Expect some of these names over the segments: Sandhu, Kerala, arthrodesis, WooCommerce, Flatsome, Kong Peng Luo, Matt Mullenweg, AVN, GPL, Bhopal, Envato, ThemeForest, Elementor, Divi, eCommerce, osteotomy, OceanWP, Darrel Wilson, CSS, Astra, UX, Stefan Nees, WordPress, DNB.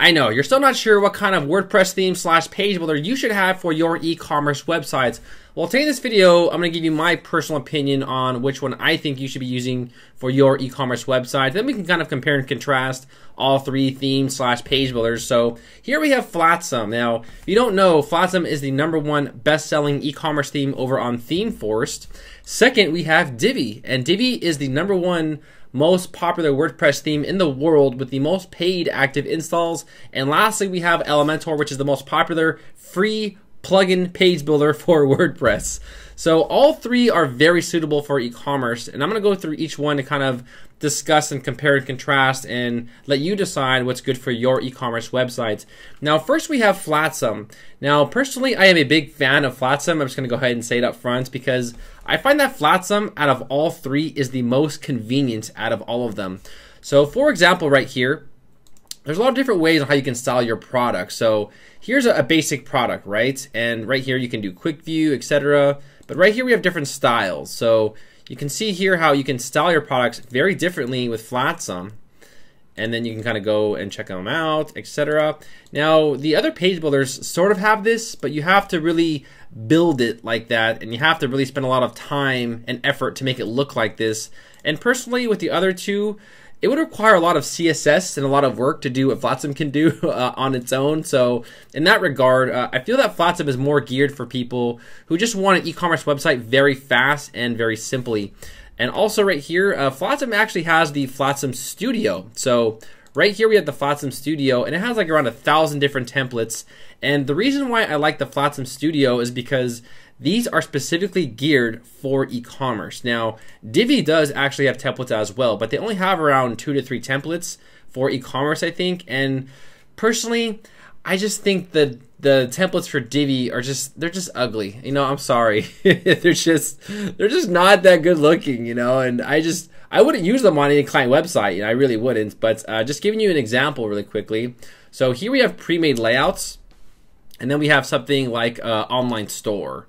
I know, you're still not sure what kind of WordPress theme / page builder you should have for your e-commerce websites. Well, today in this video, I'm going to give you my personal opinion on which one I think you should be using for your e-commerce website. Then we can kind of compare and contrast all three theme / page builders. So here we have Flatsome. Now, if you don't know, Flatsome is the #1 best-selling e-commerce theme over on ThemeForest. Second, we have Divi, and Divi is the #1 most popular WordPress theme in the world with the most paid active installs. And lastly, we have Elementor, which is the most popular free plugin page builder for WordPress. So all three are very suitable for e-commerce, and I'm going to go through each one to kind of discuss and compare and contrast and let you decide what's good for your e-commerce websites. Now, first we have Flatsome. Now, personally, I am a big fan of Flatsome. I'm just going to go ahead and say it up front because I find that Flatsome out of all three is the most convenient out of all of them. So for example, right here, there's a lot of different ways on how you can style your product. So here's a basic product, right? And right here you can do quick view, etc. But right here we have different styles. So you can see here how you can style your products very differently with Flatsome. And then you can kind of go and check them out, etc. Now, the other page builders sort of have this, but you have to really build it like that, and you have to really spend a lot of time and effort to make it look like this. And personally, with the other two, it would require a lot of CSS and a lot of work to do what Flatsome can do on its own. So in that regard, I feel that Flatsome is more geared for people who just want an e-commerce website very fast and very simply. And also right here, Flatsome actually has the Flatsome Studio. So right here we have the Flatsome Studio, and it has like around 1,000 different templates. And the reason why I like the Flatsome Studio is because these are specifically geared for e-commerce. Now, Divi does actually have templates as well, but they only have around 2 to 3 templates for e-commerce, I think. And personally, I just think that the templates for Divi are just ugly. You know, I'm sorry. they're just not that good looking, you know, and I wouldn't use them on any client website. You know, I really wouldn't, but just giving you an example really quickly. So here we have pre-made layouts, and then we have something like online store.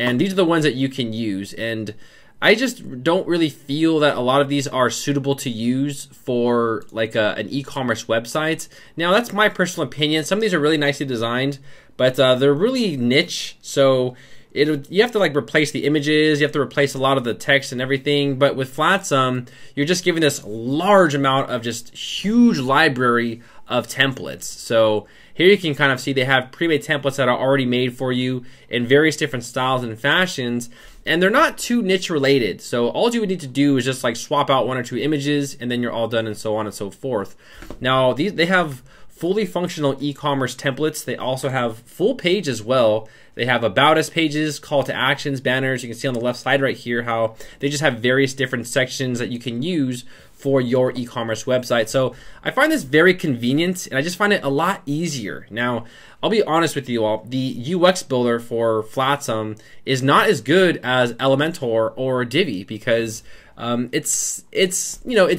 And these are the ones that you can use. And I just don't really feel that a lot of these are suitable to use for like an e-commerce website. Now, that's my personal opinion. Some of these are really nicely designed, but they're really niche. So you have to like replace the images, you have to replace a lot of the text and everything. But with Flatsome, you're just given this large amount of just huge library of templates. So here you can kind of see they have pre-made templates that are already made for you in various different styles and fashions, and they're not too niche related. So all you would need to do is just like swap out 1 or 2 images, and then you're all done, and so on and so forth. Now they have fully functional e-commerce templates. They also have full page as well. They have about us pages, call to actions, banners. You can see on the left side right here how they just have various different sections that you can use for your e-commerce website. So I find this very convenient, and I just find it a lot easier. Now, I'll be honest with you all, the UX builder for Flatsome is not as good as Elementor or Divi because it's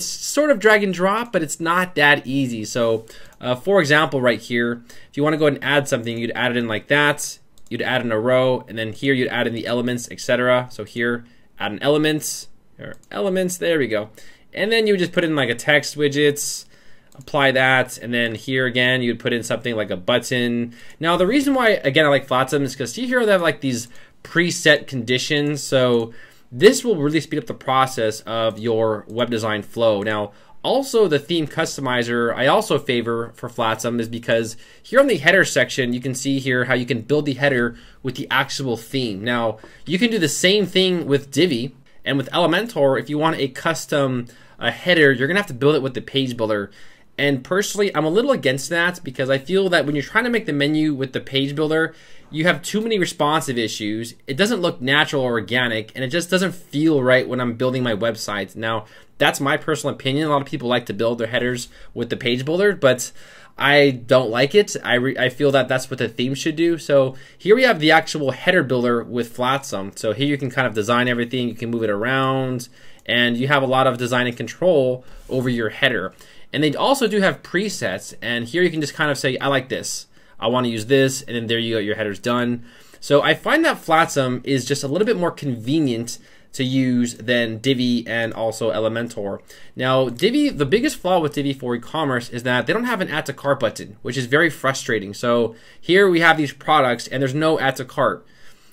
sort of drag and drop, but it's not that easy. So for example, right here, if you want to go ahead and add something, you'd add it in like that, you'd add in a row, and then here you'd add in the elements, etc. So here, add an element, or elements, there we go. And then you would just put in like a text widgets, apply that, and then here again you would put in something like a button. Now the reason why, again, I like Flatsome is because see here they have like these preset conditions, so this will really speed up the process of your web design flow. Now also the theme customizer I also favor for Flatsome is because here on the header section you can see here how you can build the header with the actual theme. Now you can do the same thing with Divi. And with Elementor, if you want a custom header, you're going to have to build it with the page builder. And personally, I'm a little against that because I feel that when you're trying to make the menu with the page builder, you have too many responsive issues. It doesn't look natural or organic, and it just doesn't feel right when I'm building my website. Now, that's my personal opinion. A lot of people like to build their headers with the page builder, but I don't like it. I feel that that's what the theme should do. So here we have the actual header builder with Flatsome. So here you can kind of design everything, you can move it around, and you have a lot of design and control over your header. And they also do have presets, and here you can just kind of say, I like this, I want to use this, and then there you go, your header's done. So I find that Flatsome is just a little bit more convenient to use than Divi and also Elementor. Now, Divi, the biggest flaw with Divi for e-commerce is that they don't have an add to cart button, which is very frustrating. So here we have these products and there's no add to cart.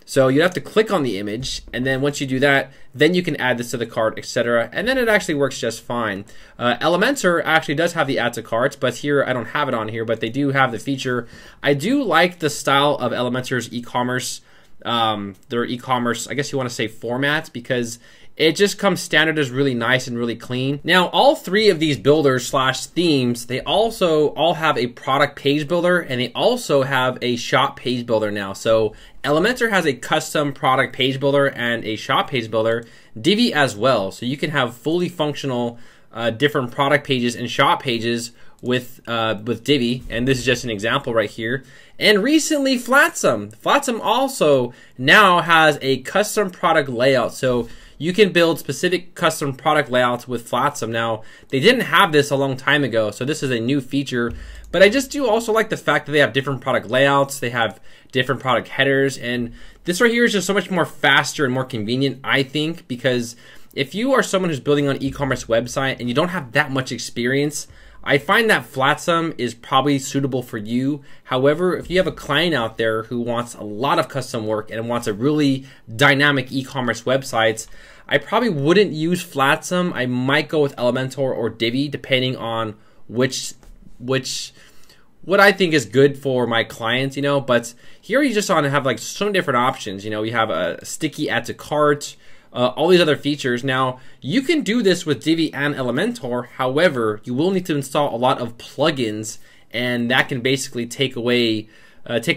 So you have to click on the image, and then once you do that, then you can add this to the cart, etc. And then it actually works just fine. Elementor actually does have the add to carts, but here I don't have it on here, but they do have the feature. I do like the style of Elementor's e-commerce, their e-commerce, I guess you want to say formats, because it just comes standard as really nice and really clean. Now, all three of these builders slash themes, they also all have a product page builder, and they also have a shop page builder now. So Elementor has a custom product page builder and a shop page builder, Divi as well. So you can have fully functional different product pages and shop pages with Divi, and this is just an example right here. And recently, Flatsome also now has a custom product layout. So you can build specific custom product layouts with Flatsome. Now, they didn't have this a long time ago, so this is a new feature, but I just do also like the fact that they have different product layouts, they have different product headers, and this right here is just so much more faster and more convenient, I think, because if you are someone who's building an e-commerce website and you don't have that much experience, I find that Flatsome is probably suitable for you. However, if you have a client out there who wants a lot of custom work and wants a really dynamic e-commerce websites, I probably wouldn't use Flatsome. I might go with Elementor or Divi, depending on what I think is good for my clients, you know. But here you just want to have like so many different options. You know, you have a sticky add to cart, all these other features. Now, you can do this with Divi and Elementor. However, you will need to install a lot of plugins, and that can basically take a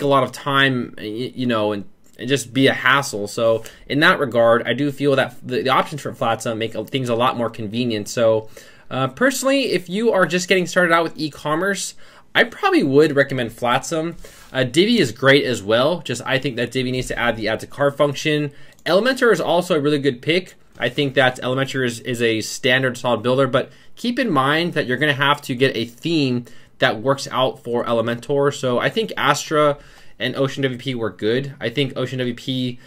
lot of time, you know, and just be a hassle. So in that regard, I do feel that the options for Flatsome make things a lot more convenient. So personally, if you are just getting started out with e-commerce, I probably would recommend Flatsome. Divi is great as well. Just I think that Divi needs to add the add to cart function. Elementor is also a really good pick. I think that Elementor is a standard solid builder, but keep in mind that you're gonna have to get a theme that works out for Elementor. So I think Astra and OceanWP were good. I think OceanWP,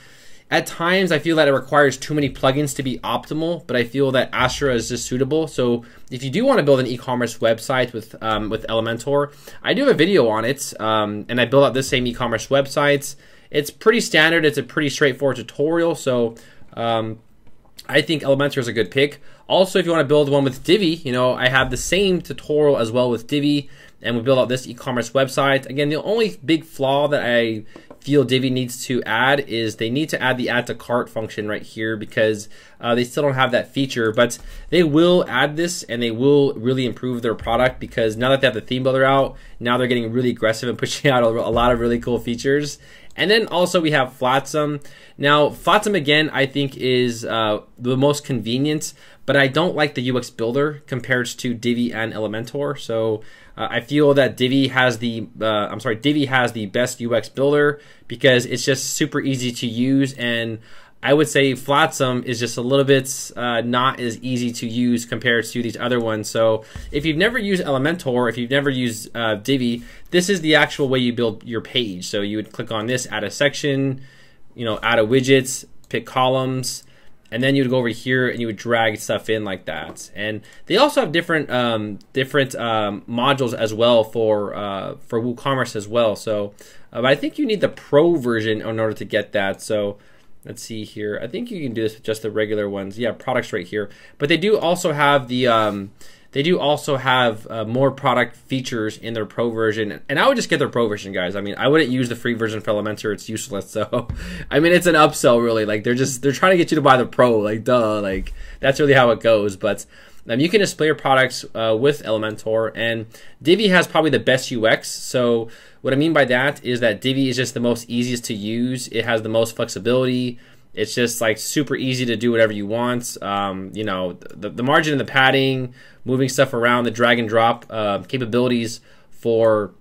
at times I feel that it requires too many plugins to be optimal, but I feel that Astra is just suitable. So if you do wanna build an e-commerce website with Elementor, I do have a video on it, and I build out this same e-commerce websites. It's pretty standard, it's a pretty straightforward tutorial, so I think Elementor is a good pick. Also, if you wanna build one with Divi, you know, I have the same tutorial as well with Divi, and we build out this e-commerce website. Again, the only big flaw that I feel Divi needs to add is they need to add the add to cart function right here, because they still don't have that feature, but they will add this and they will really improve their product, because now that they have the theme builder out, now they're getting really aggressive and pushing out a lot of really cool features. And then also we have Flatsome. Now, Flatsome again, I think is the most convenient, but I don't like the UX builder compared to Divi and Elementor. So I feel that Divi has the best UX builder because it's just super easy to use, and I would say Flatsome is just a little bit not as easy to use compared to these other ones. So if you've never used Elementor, if you've never used Divi, this is the actual way you build your page. So you would click on this, add a section, you know, add a widgets, pick columns, and then you would go over here and you would drag stuff in like that. And they also have different modules as well for WooCommerce as well. So but I think you need the pro version in order to get that. So let's see here. I think you can do this with just the regular ones. Yeah, products right here. But they do also have more product features in their pro version. And I would just get their pro version, guys. I mean, I wouldn't use the free version for Elementor. It's useless. So, I mean, it's an upsell really. Like they're trying to get you to buy the pro. Like duh. Like that's really how it goes. But you can display your products with Elementor, and Divi has probably the best UX. So what I mean by that is that Divi is just the most easiest to use. It has the most flexibility. It's just like super easy to do whatever you want. You know, the margin and the padding, moving stuff around, the drag and drop capabilities for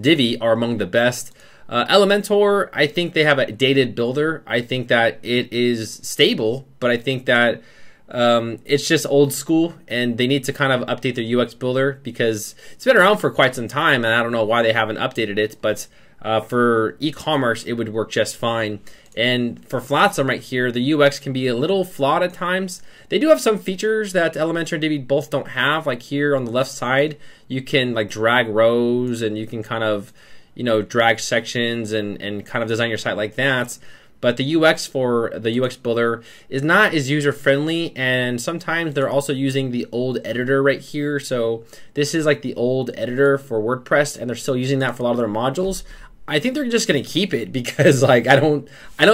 Divi are among the best. Elementor, I think they have a dated builder. I think that it is stable, but I think that it's just old school, and they need to kind of update their UX builder because it's been around for quite some time, and I don't know why they haven't updated it, but For e-commerce, it would work just fine. And for Flatsome right here, the UX can be a little flawed at times. They do have some features that Elementor and Divi both don't have. Like here on the left side, you can like drag rows and you can kind of, you know, drag sections and kind of design your site like that. But the UX for the UX builder is not as user-friendly, and sometimes they're also using the old editor right here. So this is like the old editor for WordPress, and they're still using that for a lot of their modules. I think they're just gonna keep it because like I don't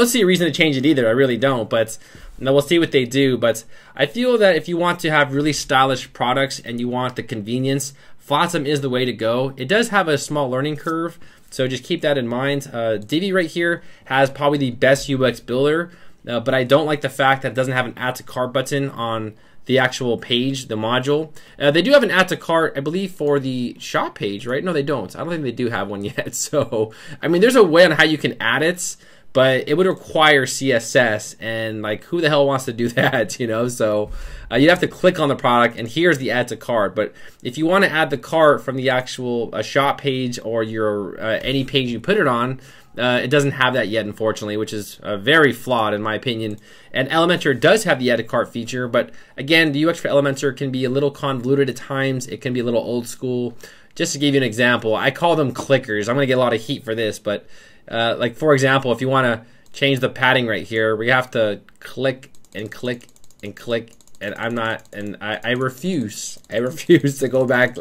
see a reason to change it either. I really don't, but no, we'll see what they do. But I feel that if you want to have really stylish products and you want the convenience, Flatsome is the way to go. It does have a small learning curve, so just keep that in mind. Divi right here has probably the best UX builder, but I don't like the fact that it doesn't have an add to cart button on the actual page, the module. They do have an add to cart, I believe, for the shop page, right? No, they don't. I don't think they do have one yet. So, I mean, there's a way on how you can add it, but it would require CSS, and like, who the hell wants to do that, you know? So you'd have to click on the product, and here's the add to cart. But if you want to add the cart from the actual shop page or your any page you put it on, it doesn't have that yet, unfortunately, which is very flawed in my opinion. And Elementor does have the add to cart feature, but again, the UX for Elementor can be a little convoluted at times. It can be a little old school. Just to give you an example, I call them clickers. I'm gonna get a lot of heat for this, but like for example, if you wanna change the padding right here, we have to click and click and click, and I'm not, and I refuse to go back.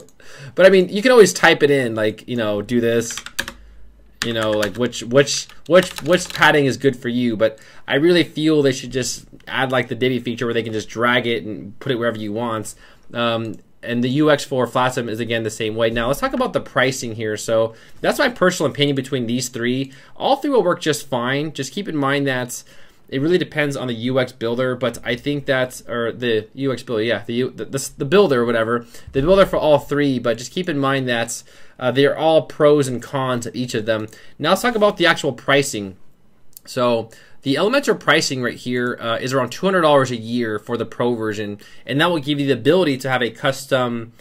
But I mean, you can always type it in, like, you know, do this, you know, like which padding is good for you. But I really feel they should just add like the Divi feature where they can just drag it and put it wherever you want. And the UX for Flatsome is again the same way. Now let's talk about the pricing here. So that's my personal opinion between these three. All three will work just fine. Just keep in mind that it really depends on the UX builder, but I think that's, or the UX builder, yeah, the builder or whatever, the builder for all three, but just keep in mind that they're all pros and cons of each of them. Now let's talk about the actual pricing. So the Elementor pricing right here is around $200 a year for the pro version, and that will give you the ability to have a custom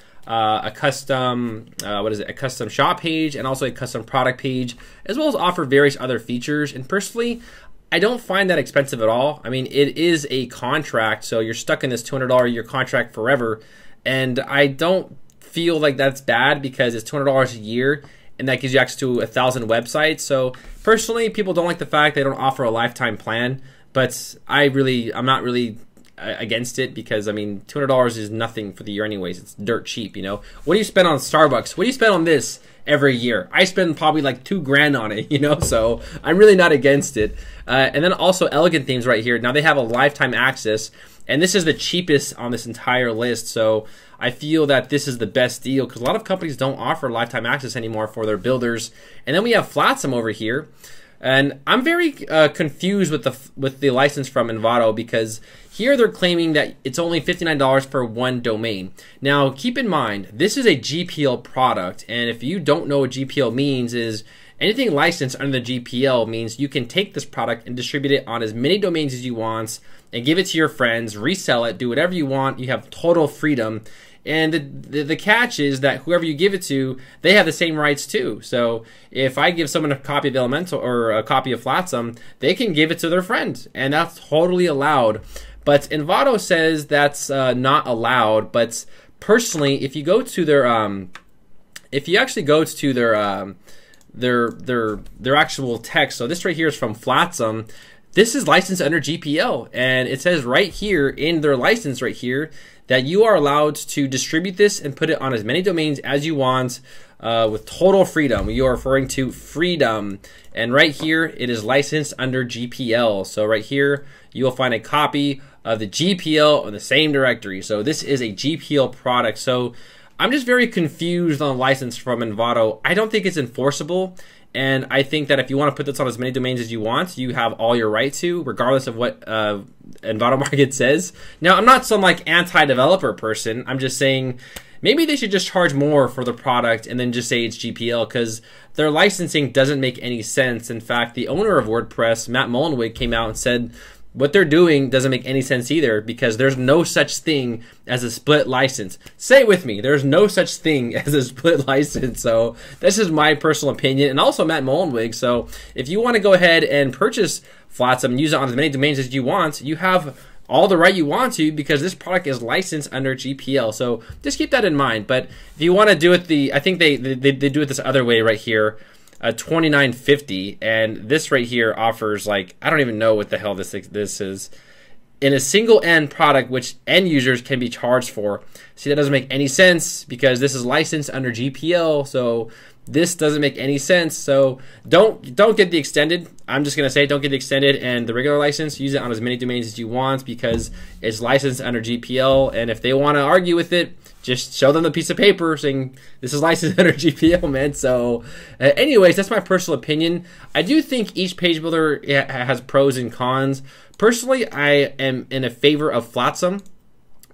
shop page and also a custom product page, as well as offer various other features. And personally, I don't find that expensive at all. I mean, it is a contract, so you're stuck in this $200 a year contract forever, and I don't feel like that's bad because it's $200 a year, and that gives you access to 1,000 websites. So personally, people don't like the fact they don't offer a lifetime plan, but I'm not really against it because, I mean, $200 is nothing for the year anyways. It's dirt cheap, you know? What do you spend on Starbucks? What do you spend on this every year? I spend probably like $2 grand on it, you know, so I'm really not against it. And then also Elegant Themes right here. Now they have a lifetime access, and this is the cheapest on this entire list. So I feel that this is the best deal because a lot of companies don't offer lifetime access anymore for their builders. And then we have Flatsome over here. And I'm very confused with the license from Envato because here they're claiming that it's only $59 for one domain. Now keep in mind, this is a GPL product, and if you don't know what GPL means is anything licensed under the GPL means you can take this product and distribute it on as many domains as you want and give it to your friends, resell it, do whatever you want. You have total freedom. And the catch is that whoever you give it to, they have the same rights too. So if I give someone a copy of Elementor or a copy of Flatsome, they can give it to their friend, and that's totally allowed. But Envato says that's not allowed. But personally, if you go to their, if you actually go to their actual text, so this right here is from Flatsome. This is licensed under GPL, and it says right here in their license right here that you are allowed to distribute this and put it on as many domains as you want with total freedom. You are referring to freedom. And right here, it is licensed under GPL. So right here, you will find a copy of the GPL on the same directory. So this is a GPL product. So I'm just very confused on the license from Envato. I don't think it's enforceable. And I think that if you want to put this on as many domains as you want, you have all your right to, regardless of what Envato Market says. Now, I'm not some like anti-developer person. I'm just saying maybe they should just charge more for the product and then just say it's GPL because their licensing doesn't make any sense. In fact, the owner of WordPress, Matt Mullenweg, came out and said What they're doing doesn't make any sense either, because there's no such thing as a split license. Say it with me, there's no such thing as a split license. So this is my personal opinion, and also Matt Mullenweg. So if you want to go ahead and purchase Flatsome and use it on as many domains as you want, you have all the right you want to, because this product is licensed under GPL. So just keep that in mind. But if you want to do it the, I think they do it this other way right here. $29.50, and this right here offers, like, I don't even know what the hell this is, in a single end product which end users can be charged for. See, that doesn't make any sense, because this is licensed under GPL, so this doesn't make any sense. So don't get the extended. I'm just gonna say don't get the extended and the regular license. Use it on as many domains as you want, because it's licensed under GPL, and if they want to argue with it, just show them the piece of paper saying this is licensed under GPL, man. So anyways, that's my personal opinion. I do think each page builder has pros and cons. Personally, I am in a favor of Flatsome,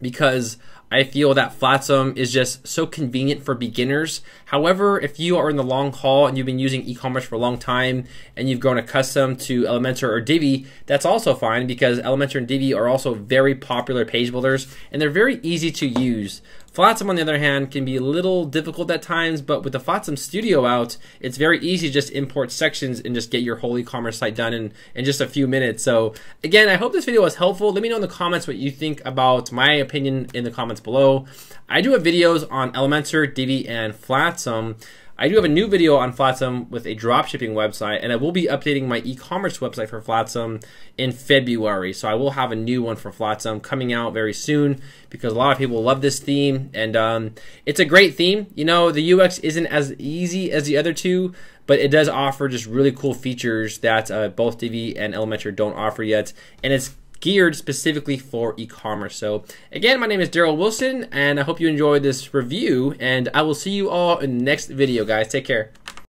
because I feel that Flatsome is just so convenient for beginners. However, if you are in the long haul and you've been using e-commerce for a long time and you've grown accustomed to Elementor or Divi, that's also fine, because Elementor and Divi are also very popular page builders and they're very easy to use. Flatsome, on the other hand, can be a little difficult at times, but with the Flatsome Studio out, it's very easy to just import sections and just get your whole e-commerce site done in just a few minutes. So again, I hope this video was helpful. Let me know in the comments what you think about my opinion in the comments below. I do have videos on Elementor, Divi, and Flatsome. I do have a new video on Flatsome with a dropshipping website, and I will be updating my e-commerce website for Flatsome in February. So I will have a new one for Flatsome coming out very soon, because a lot of people love this theme, and it's a great theme. You know, the UX isn't as easy as the other two, but it does offer just really cool features that both Divi and Elementor don't offer yet, and it's geared specifically for e-commerce. So again, my name is Darrel Wilson, and I hope you enjoyed this review, and I will see you all in the next video, guys. Take care.